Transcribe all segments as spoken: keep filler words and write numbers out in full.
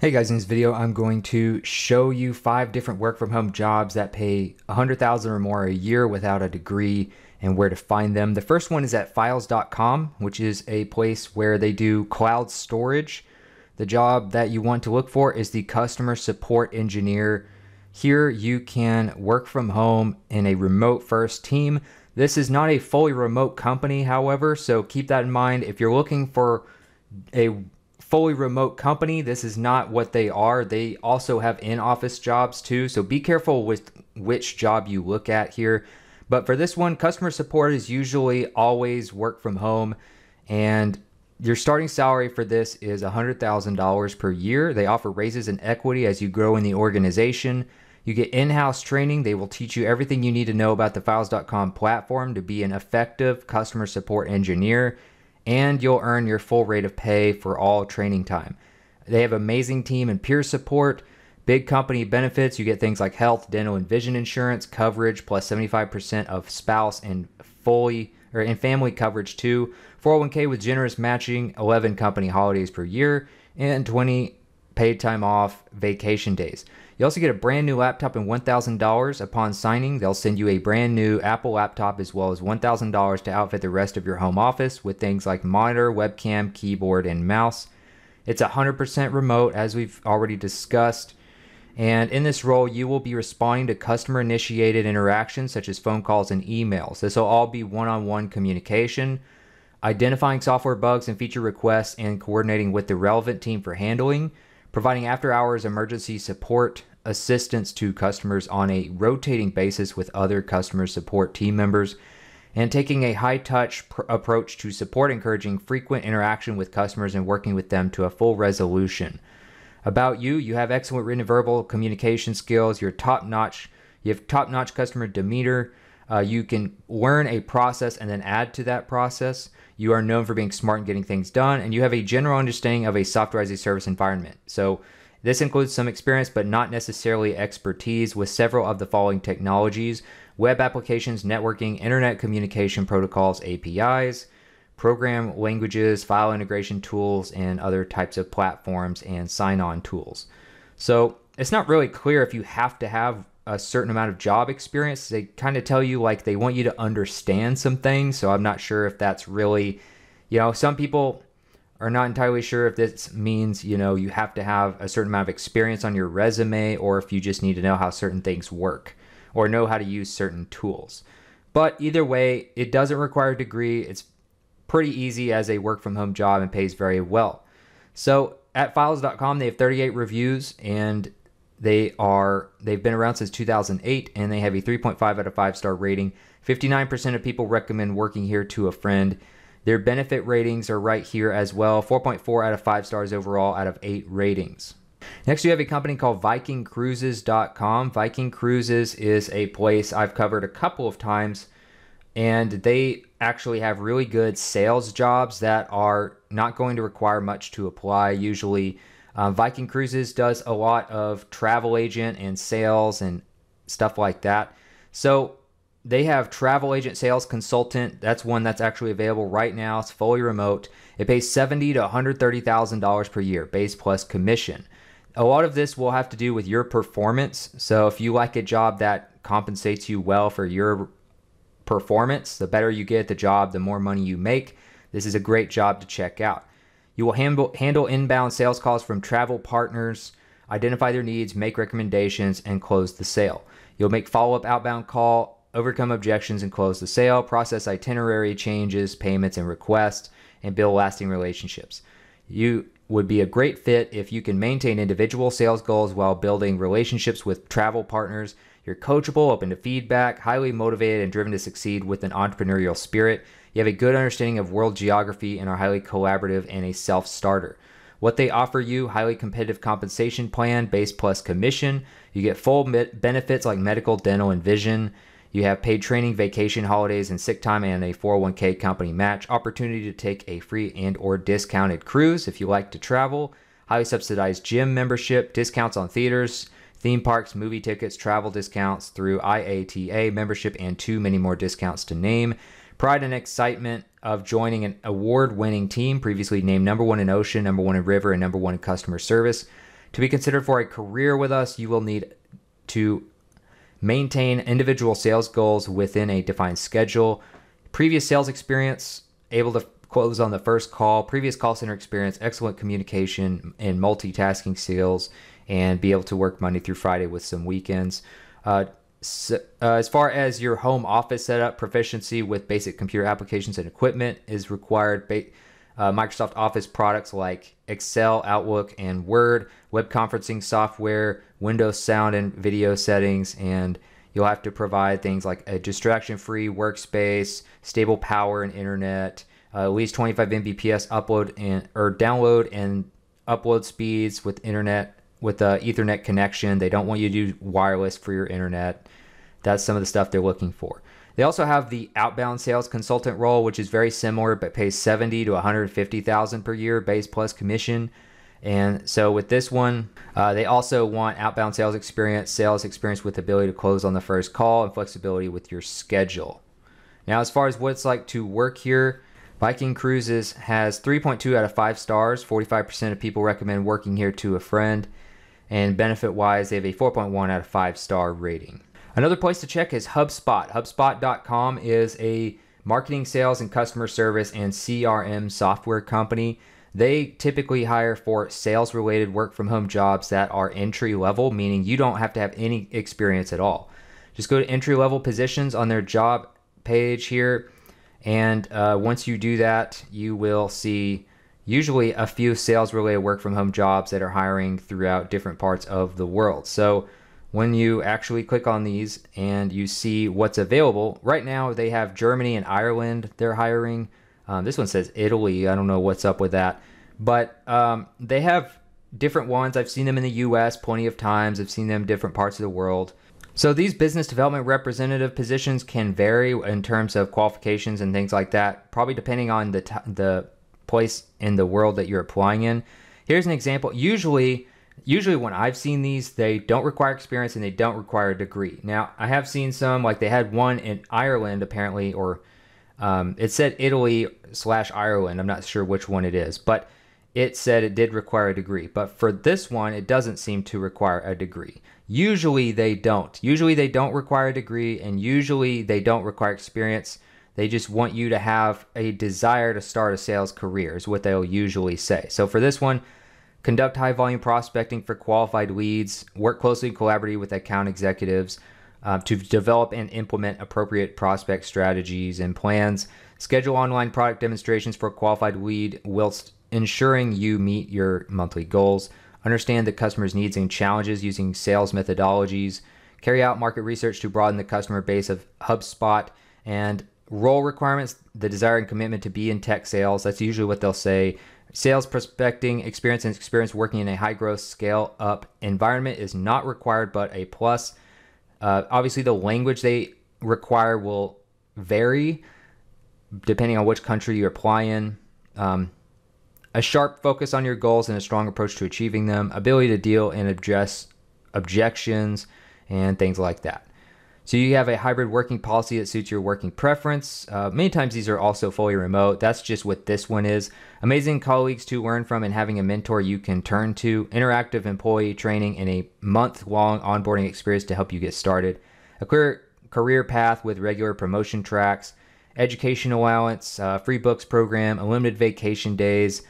Hey guys, in this video, I'm going to show you five different work from home jobs that pay one hundred thousand dollars or more a year without a degree and where to find them. The first one is at Files dot com, which is a place where they do cloud storage. The job that you want to look for is the customer support engineer. Here you can work from home in a remote first team. This is not a fully remote company, however, so keep that in mind. If you're looking for a fully remote company, this is not what they are. They also have in-office jobs too, so be careful with which job you look at here. But for this one, customer support is usually always work from home, and your starting salary for this is one hundred thousand dollars per year. They offer raises and equity as you grow in the organization. You get in-house training. They will teach you everything you need to know about the Files dot com platform to be an effective customer support engineer, and you'll earn your full rate of pay for all training time. They have amazing team and peer support, big company benefits. You get things like health, dental, and vision insurance coverage, plus seventy-five percent of spouse and fully or in family coverage too. four oh one K with generous matching, eleven company holidays per year, and twenty paid time off vacation days. You also get a brand new laptop and one thousand dollars upon signing. They'll send you a brand new Apple laptop as well as one thousand dollars to outfit the rest of your home office with things like monitor, webcam, keyboard, and mouse. It's one hundred percent remote, as we've already discussed. And in this role, you will be responding to customer-initiated interactions such as phone calls and emails. This will all be one-on-one communication, identifying software bugs and feature requests, and coordinating with the relevant team for handling, providing after-hours emergency support assistance to customers on a rotating basis with other customer support team members, and taking a high-touch pr- approach to support, encouraging frequent interaction with customers and working with them to a full resolution. About you, you have excellent written and verbal communication skills. You're top-notch. You have top-notch customer demeanor. Uh, you can learn a process and then add to that process. You are known for being smart and getting things done, and you have a general understanding of a software as a service environment. So this includes some experience, but not necessarily expertise with several of the following technologies: web applications, networking, internet communication protocols, A P Is, program languages, file integration tools, and other types of platforms and sign-on tools. So it's not really clear if you have to have a certain amount of job experience. They kind of tell you like they want you to understand some things. So I'm not sure if that's really, you know, some people are not entirely sure if this means, you know, you have to have a certain amount of experience on your resume, or if you just need to know how certain things work or know how to use certain tools. But either way, it doesn't require a degree. It's pretty easy as a work from home job and pays very well. So at Files dot com, they have thirty-eight reviews, and They are, they've been around since two thousand eight, and they have a three point five out of five star rating. fifty-nine percent of people recommend working here to a friend. Their benefit ratings are right here as well. four point four out of five stars overall out of eight ratings. Next, you have a company called Viking Cruises dot com. Viking Cruises is a place I've covered a couple of times, and they actually have really good sales jobs that are not going to require much to apply usually. Uh, Viking Cruises does a lot of travel agent and sales and stuff like that. So they have travel agent sales consultant. That's one that's actually available right now. It's fully remote. It pays seventy thousand to one hundred thirty thousand dollars per year, base plus commission. A lot of this will have to do with your performance. So if you like a job that compensates you well for your performance, the better you get at the job, the more money you make. This is a great job to check out. You will handle, handle inbound sales calls from travel partners, identify their needs, make recommendations, and close the sale. You'll make follow-up outbound call, overcome objections and close the sale, process itinerary changes, payments, and requests, and build lasting relationships. You would be a great fit if you can maintain individual sales goals while building relationships with travel partners. You're coachable, open to feedback, highly motivated, and driven to succeed with an entrepreneurial spirit. You have a good understanding of world geography and are highly collaborative and a self-starter. What they offer you: highly competitive compensation plan, base plus commission. You get full benefits like medical, dental, and vision. You have paid training, vacation, holidays, and sick time, and a four oh one K company match. Opportunity to take a free and or discounted cruise if you like to travel. Highly subsidized gym membership, discounts on theaters, theme parks, movie tickets, travel discounts through I A T A membership, and too many more discounts to name. Pride and excitement of joining an award-winning team, previously named number one in ocean, number one in river, and number one in customer service. To be considered for a career with us, you will need to maintain individual sales goals within a defined schedule, previous sales experience, able to close on the first call, previous call center experience, excellent communication and multitasking skills, and be able to work Monday through Friday with some weekends. Uh, so, uh, as far as your home office setup, proficiency with basic computer applications and equipment is required. Ba uh, Microsoft Office products like Excel, Outlook, and Word, web conferencing software, Windows sound and video settings, and you'll have to provide things like a distraction-free workspace, stable power and internet, uh, at least twenty-five megabits per second upload and or download and upload speeds with internet with an Ethernet connection. They don't want you to do wireless for your internet. That's some of the stuff they're looking for. They also have the outbound sales consultant role, which is very similar, but pays seventy to one hundred fifty thousand per year base plus commission. And so with this one, uh, they also want outbound sales experience, sales experience with ability to close on the first call, and flexibility with your schedule. Now, as far as what it's like to work here, Viking Cruises has three point two out of five stars. forty-five percent of people recommend working here to a friend. And benefit-wise, they have a four point one out of five star rating. Another place to check is HubSpot. HubSpot dot com is a marketing, sales, and customer service and C R M software company. They typically hire for sales-related work-from-home jobs that are entry-level, meaning you don't have to have any experience at all. Just go to entry-level positions on their job page here, and uh, once you do that, you will see usually a few sales-related work-from-home jobs that are hiring throughout different parts of the world. So when you actually click on these and you see what's available, right now they have Germany and Ireland they're hiring. Um, this one says Italy. I don't know what's up with that. But um, they have different ones. I've seen them in the U S plenty of times. I've seen them in different parts of the world. So these business development representative positions can vary in terms of qualifications and things like that, probably depending on the, t the place in the world that you're applying in. Here's an example. Usually, usually when I've seen these, they don't require experience and they don't require a degree. Now, I have seen some, like they had one in Ireland apparently, or um, it said Italy slash Ireland. I'm not sure which one it is, but it said it did require a degree. But for this one, it doesn't seem to require a degree. Usually they don't. Usually they don't require a degree, and usually they don't require experience. They just want you to have a desire to start a sales career is what they'll usually say. So for this one, conduct high volume prospecting for qualified leads, work closely and collaborate with account executives uh, to develop and implement appropriate prospect strategies and plans, schedule online product demonstrations for a qualified lead whilst ensuring you meet your monthly goals, understand the customer's needs and challenges using sales methodologies, carry out market research to broaden the customer base of HubSpot, and role requirements, the desire and commitment to be in tech sales. That's usually what they'll say. Sales prospecting experience and experience working in a high growth scale up environment is not required, but a plus. Uh, obviously the language they require will vary depending on which country you apply in. Um, A sharp focus on your goals and a strong approach to achieving them, ability to deal and address objections and things like that. So you have a hybrid working policy that suits your working preference. Uh, many times these are also fully remote. That's just what this one is. Amazing colleagues to learn from and having a mentor you can turn to. Interactive employee training and a month-long onboarding experience to help you get started. A clear career path with regular promotion tracks. Education allowance, uh, free books program, unlimited vacation days,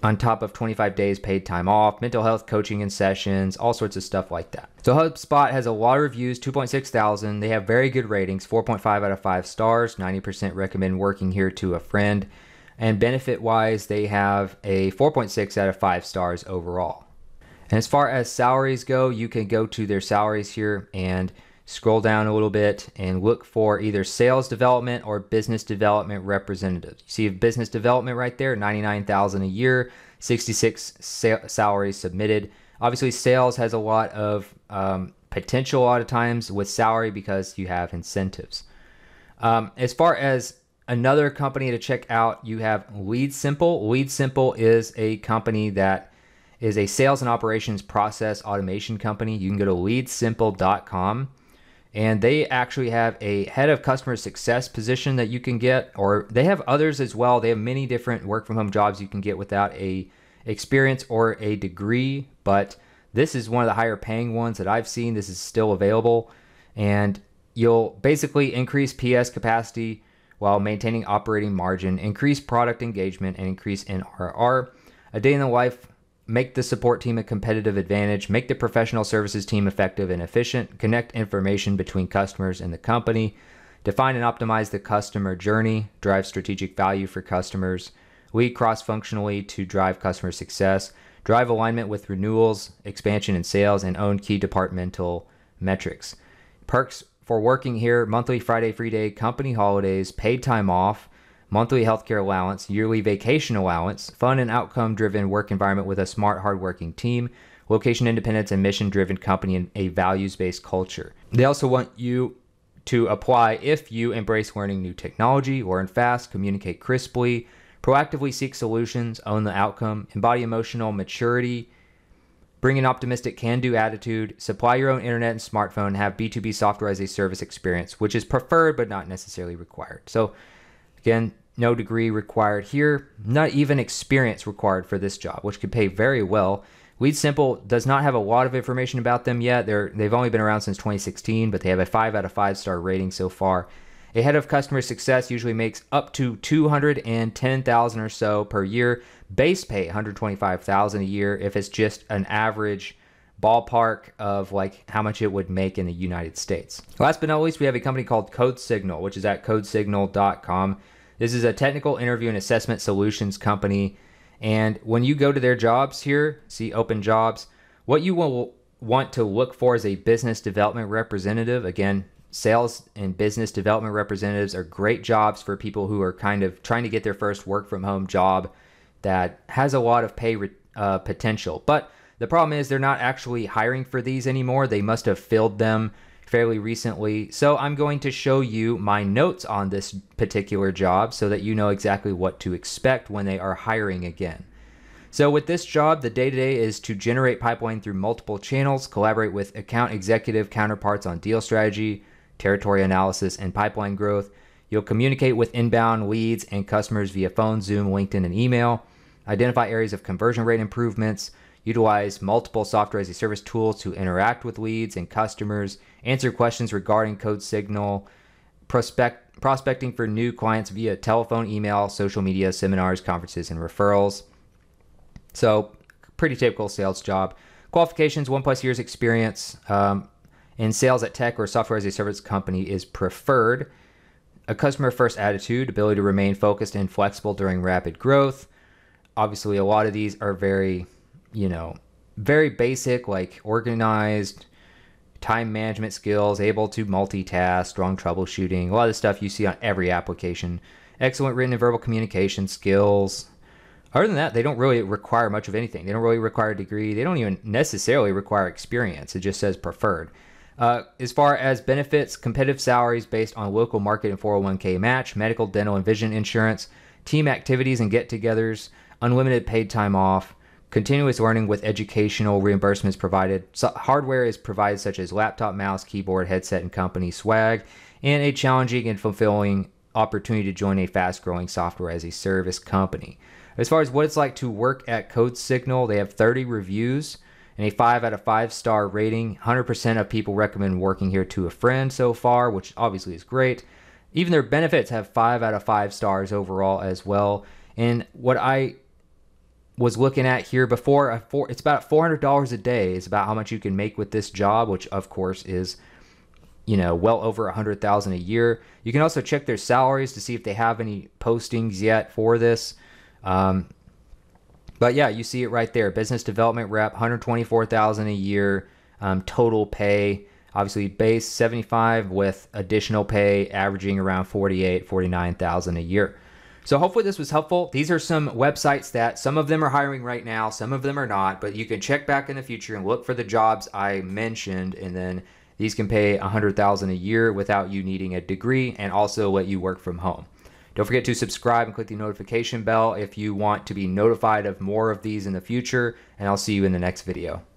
on top of twenty-five days paid time off, mental health coaching and sessions, all sorts of stuff like that. So HubSpot has a lot of reviews, two point six thousand. They have very good ratings, four point five out of five stars, ninety percent recommend working here to a friend. And benefit-wise, they have a four point six out of five stars overall. And as far as salaries go, you can go to their salaries here and scroll down a little bit and look for either sales development or business development representatives. You see business development right there, ninety-nine thousand a year, sixty-six sal salaries submitted. Obviously sales has a lot of um, potential a lot of times with salary because you have incentives. Um, as far as another company to check out, you have Lead Simple. Lead Simple is a company that is a sales and operations process automation company. You can go to lead simple dot com. And they actually have a head of customer success position that you can get, or they have others as well. They have many different work from home jobs you can get without a experience or a degree, but This is one of the higher paying ones that I've seen. This is still available, and you'll basically increase P S capacity while maintaining operating margin, increase product engagement, and increase N R R. A day in the life, make the support team a competitive advantage, make the professional services team effective and efficient, connect information between customers and the company, define and optimize the customer journey, drive strategic value for customers, lead cross-functionally to drive customer success, drive alignment with renewals, expansion, and sales, and own key departmental metrics. Perks for working here: monthly Friday free day, company holidays, paid time off, monthly healthcare allowance, yearly vacation allowance, fun and outcome-driven work environment with a smart, hardworking team, location independence, and mission-driven company, and a values-based culture. They also want you to apply if you embrace learning new technology, learn fast, communicate crisply, proactively seek solutions, own the outcome, embody emotional maturity, bring an optimistic can-do attitude, supply your own internet and smartphone, have B two B software as a service experience, which is preferred but not necessarily required. So again, no degree required here, not even experience required for this job, which could pay very well. Lead Simple does not have a lot of information about them yet. They're, they've only been around since twenty sixteen, but they have a five out of five star rating so far. A head of customer success usually makes up to two hundred ten thousand dollars or so per year. Base pay one hundred twenty-five thousand dollars a year if it's just an average ballpark of like how much it would make in the United States. Last but not least, we have a company called CodeSignal, which is at code signal dot com. This is a technical interview and assessment solutions company. And when you go to their jobs here, see open jobs, what you will want to look for is a business development representative. Again, sales and business development representatives are great jobs for people who are kind of trying to get their first work from home job that has a lot of pay uh, potential. But the problem is they're not actually hiring for these anymore. They must have filled them fairly recently. So I'm going to show you my notes on this particular job so that you know exactly what to expect when they are hiring again. So with this job, the day-to-day is to generate pipeline through multiple channels, collaborate with account executive counterparts on deal strategy, territory analysis, and pipeline growth. You'll communicate with inbound leads and customers via phone, Zoom, LinkedIn, and email. Identify areas of conversion rate improvements. Utilize multiple software as a service tools to interact with leads and customers. Answer questions regarding CodeSignal. Prospect, prospecting for new clients via telephone, email, social media, seminars, conferences, and referrals. So pretty typical sales job. Qualifications, one plus years experience. Um, In sales at tech or software as a service company is preferred. A customer first attitude, ability to remain focused and flexible during rapid growth. Obviously, a lot of these are very, you know, very basic, like organized, time management skills, able to multitask, strong troubleshooting, a lot of the stuff you see on every application. Excellent written and verbal communication skills. Other than that, they don't really require much of anything. They don't really require a degree. They don't even necessarily require experience. It just says preferred. Uh, as far as benefits, competitive salaries based on local market and four oh one K match, medical, dental, and vision insurance, team activities and get-togethers, unlimited paid time off, continuous learning with educational reimbursements provided, so hardware is provided such as laptop, mouse, keyboard, headset, and company swag, and a challenging and fulfilling opportunity to join a fast-growing software as a service company. As far as what it's like to work at CodeSignal, they have thirty reviews and a five out of five star rating. one hundred percent of people recommend working here to a friend so far, which obviously is great. Even their benefits have five out of five stars overall as well. And what I was looking at here before, it's about four hundred dollars a day is about how much you can make with this job, which of course is, you know, well over one hundred thousand dollars a year. You can also check their salaries to see if they have any postings yet for this. Um, But yeah, you see it right there. Business development rep, one hundred twenty-four thousand dollars a year, um, total pay. Obviously, base seventy-five thousand dollars with additional pay, averaging around forty-eight thousand, forty-nine thousand dollars a year. So hopefully this was helpful. These are some websites that some of them are hiring right now, some of them are not. But you can check back in the future and look for the jobs I mentioned, and then these can pay one hundred thousand dollars a year without you needing a degree, and also let you work from home. Don't forget to subscribe and click the notification bell if you want to be notified of more of these in the future, and I'll see you in the next video.